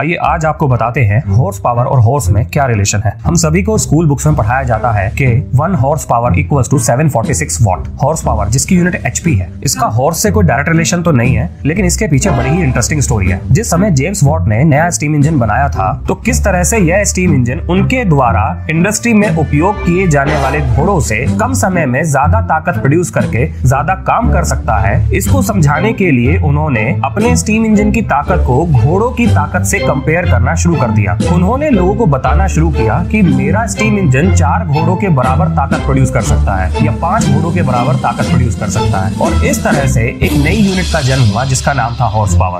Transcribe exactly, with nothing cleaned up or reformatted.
आइए आज आपको बताते हैं हॉर्स पावर और हॉर्स में क्या रिलेशन है। हम सभी को स्कूल बुक्स में पढ़ाया जाता है कि one horse power equal to seven forty six watt. Horse power जिसकी यूनिट एचपी है, इसका हॉर्स से कोई डायरेक्ट रिलेशन तो नहीं है, लेकिन इसके पीछे बड़ी ही इंटरेस्टिंग स्टोरी है। जिस समय जेम्स वॉट ने नया स्टीम इंजन बनाया था, तो किस तरह से यह स्टीम इंजन उनके द्वारा इंडस्ट्री में उपयोग किए जाने वाले घोड़ों से कम समय में ज्यादा ताकत प्रोड्यूस करके ज्यादा काम कर सकता है, इसको समझाने के लिए उन्होंने अपने स्टीम इंजन की ताकत को घोड़ों की ताकत से कंपेयर करना शुरू कर दिया। उन्होंने लोगों को बताना शुरू किया कि मेरा स्टीम इंजन चार घोड़ों के बराबर ताकत प्रोड्यूस कर सकता है या पांच घोड़ों के बराबर ताकत प्रोड्यूस कर सकता है। और इस तरह से एक नई यूनिट का जन्म हुआ जिसका नाम था हॉर्स पावर।